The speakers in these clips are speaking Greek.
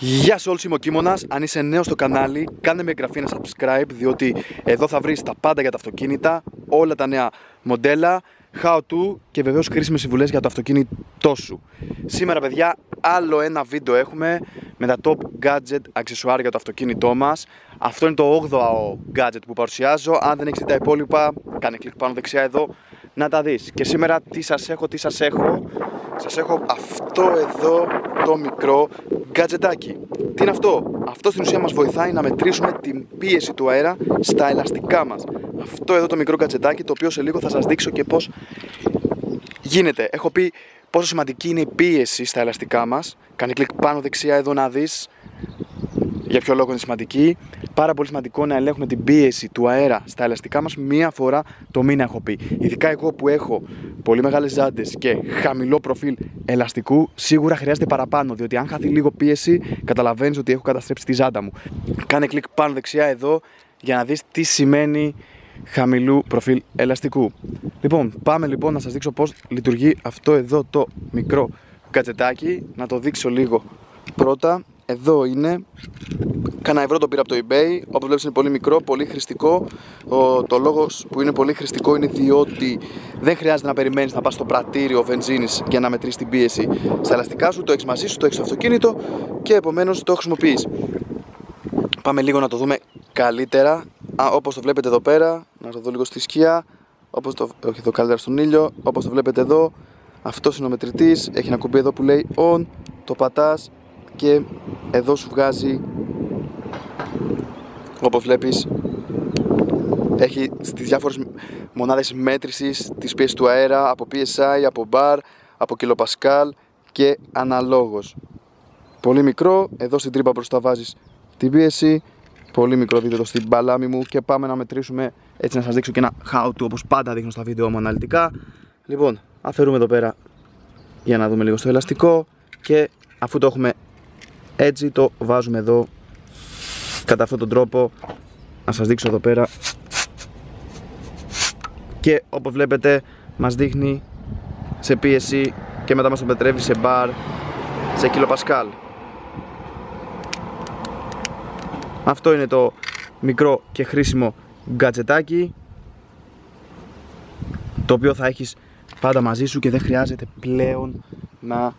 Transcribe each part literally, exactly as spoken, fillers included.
Γεια σε όλους, είμαι ο Κύμωνας. Αν είσαι νέος στο κανάλι, κάνε μια εγγραφή, ένα subscribe, διότι εδώ θα βρεις τα πάντα για τα αυτοκίνητα, όλα τα νέα μοντέλα, how to και βεβαίως χρήσιμες συμβουλές για το αυτοκίνητό σου. Σήμερα, παιδιά, άλλο ένα βίντεο έχουμε με τα top gadget αξεσουάρ για το αυτοκίνητό μας. Αυτό είναι το όγδοο gadget που παρουσιάζω. Αν δεν έχεις τα υπόλοιπα, κάνε κλικ πάνω δεξιά εδώ να τα δεις. Και σήμερα τι σας έχω, τι σας έχω. Σας έχω αυτό εδώ το μικρό γκατζετάκι. Τι είναι αυτό? Αυτό στην ουσία μας βοηθάει να μετρήσουμε την πίεση του αέρα στα ελαστικά μας. Αυτό εδώ το μικρό γκατζετάκι, το οποίο σε λίγο θα σας δείξω και πώς γίνεται. Έχω πει πόσο σημαντική είναι η πίεση στα ελαστικά μας. Κάνε κλικ πάνω δεξιά εδώ να δεις για ποιο λόγο είναι σημαντική. Πάρα πολύ σημαντικό να ελέγχουμε την πίεση του αέρα στα ελαστικά μας μία φορά το μήνα, έχω πει. Ειδικά εγώ που έχω πολύ μεγάλες ζάντες και χαμηλό προφίλ ελαστικού, σίγουρα χρειάζεται παραπάνω, διότι αν χαθεί λίγο πίεση, καταλαβαίνεις ότι έχω καταστρέψει τη ζάντα μου. Κάνε κλικ πάνω δεξιά εδώ για να δεις τι σημαίνει χαμηλού προφίλ ελαστικού. Λοιπόν, πάμε λοιπόν να σας δείξω πώς λειτουργεί αυτό εδώ το μικρό γκατζετάκι. Να το δείξω λίγο πρώτα. Εδώ είναι, κάνα ευρώ το πήρα από το eBay, όπως βλέπεις είναι πολύ μικρό, πολύ χρηστικό. Ο, το λόγος που είναι πολύ χρηστικό είναι διότι δεν χρειάζεται να περιμένεις να πας στο πρατήριο βενζίνης για να μετρήσεις την πίεση στα ελαστικά σου, το έχεις μαζί σου, το έχεις στο αυτοκίνητο και επομένως το χρησιμοποιείς. Πάμε λίγο να το δούμε καλύτερα, Α, όπως το βλέπετε εδώ πέρα, να το δω λίγο στη σκιά, όπως το, όχι εδώ καλύτερα στον ήλιο, όπως το βλέπετε εδώ, αυτός είναι ο μετρητής, έχει ένα κουμπί εδώ που λέει on, το πατάς και εδώ σου βγάζει, όπως βλέπεις, έχει τις διάφορες μονάδες μέτρησης της πίεσης του αέρα, από πι ες άι, από μπαρ, από κιλοπασκάλ και αναλόγως. Πολύ μικρό, εδώ στην τρύπα μπροστά βάζεις την πίεση, πολύ μικρό, δείτε το στην παλάμη μου και πάμε να μετρήσουμε, έτσι να σας δείξω και ένα how to, όπως πάντα δείχνω στα βίντεο μου αναλυτικά. Λοιπόν, αφαιρούμε εδώ πέρα για να δούμε λίγο στο ελαστικό και αφού το έχουμε έτσι το βάζουμε εδώ, κατά αυτόν τον τρόπο, να σας δείξω εδώ πέρα και όπως βλέπετε μας δείχνει σε πίεση και μετά μας το μετρεύει σε μπαρ, σε κιλοπασκάλ. Αυτό είναι το μικρό και χρήσιμο γκατζετάκι, το οποίο θα έχεις πάντα μαζί σου και δεν χρειάζεται πλέον να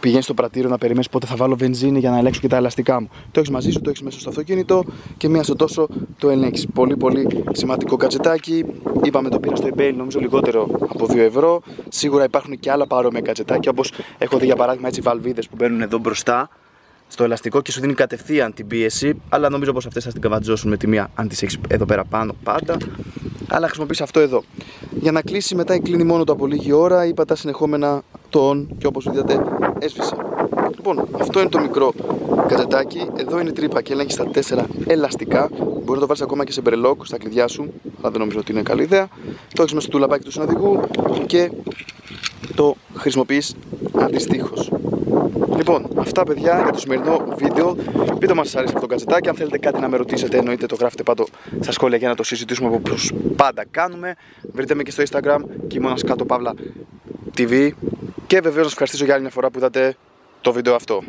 πηγαίνεις στο πρατήριο να περιμένεις πότε θα βάλω βενζίνη για να ελέγξω και τα ελαστικά μου. Το έχεις μαζί σου, το έχεις μέσα στο αυτοκίνητο και μία στο τόσο το ελέγξεις. Πολύ πολύ σημαντικό γκατζετάκι. Είπαμε το πήρα στο eBay, νομίζω λιγότερο από δύο ευρώ. Σίγουρα υπάρχουν και άλλα παρόμοια γκατζετάκια, όπως έχω δει για παράδειγμα έτσι βαλβίδες που μπαίνουν εδώ μπροστά στο ελαστικό και σου δίνει κατευθείαν την πίεση. Αλλά νομίζω πως αυτές θα την καβατζώσουν με τη μία αν τις έχεις εδώ πέρα πάνω πάντα. Αλλά χρησιμοποιείς αυτό εδώ. Για να κλείσει μετά κλείνει μόνο το από λίγη ώρα ή πατά συνεχόμενα το on και όπως είδατε έσβησε. Λοιπόν, αυτό είναι το μικρό γκατζετάκι. Εδώ είναι η τρύπα και ελέγχει στα τέσσερα ελαστικά. Μπορεί να το βάλεις ακόμα και σε μπρελόκ στα κλειδιά σου, αλλά δεν νομίζω ότι είναι καλή ιδέα. Το έχεις μέσα στο τουλαπάκι του συνοδηγού και το χρησιμοποιείς αντιστοίχως. Λοιπόν, αυτά παιδιά για το σημερινό βίντεο. Πείτε μας αν σας αρέσει αυτό το γκατζετάκι. Αν θέλετε κάτι να με ρωτήσετε, εννοείται το γράφετε πάνω στα σχόλια για να το συζητήσουμε όπως πάντα κάνουμε. Βρείτε με και στο Instagram, Κιμώνας κάτω παύλα τι βι. Και βεβαίως σας ευχαριστήσω για άλλη μια φορά που είδατε το βίντεο αυτό.